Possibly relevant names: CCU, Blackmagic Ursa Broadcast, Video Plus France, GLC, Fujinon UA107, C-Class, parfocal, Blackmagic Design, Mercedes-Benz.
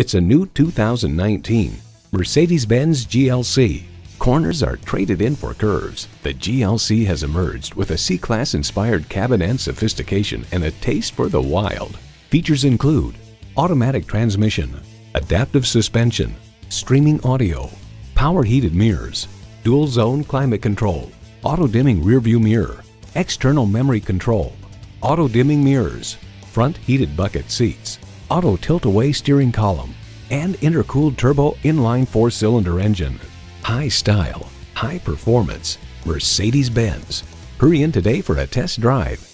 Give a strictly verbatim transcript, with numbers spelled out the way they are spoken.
It's a new two thousand nineteen Mercedes-Benz G L C. Corners are traded in for curves. The G L C has emerged with a C-Class inspired cabin and sophistication and a taste for the wild. Features include automatic transmission, adaptive suspension, streaming audio, power heated mirrors, dual zone climate control, auto dimming rearview mirror, external memory control, auto dimming mirrors, front heated bucket seats, auto tilt away steering column, and intercooled turbo inline four cylinder engine. High style, high performance, Mercedes-Benz. Hurry in today for a test drive.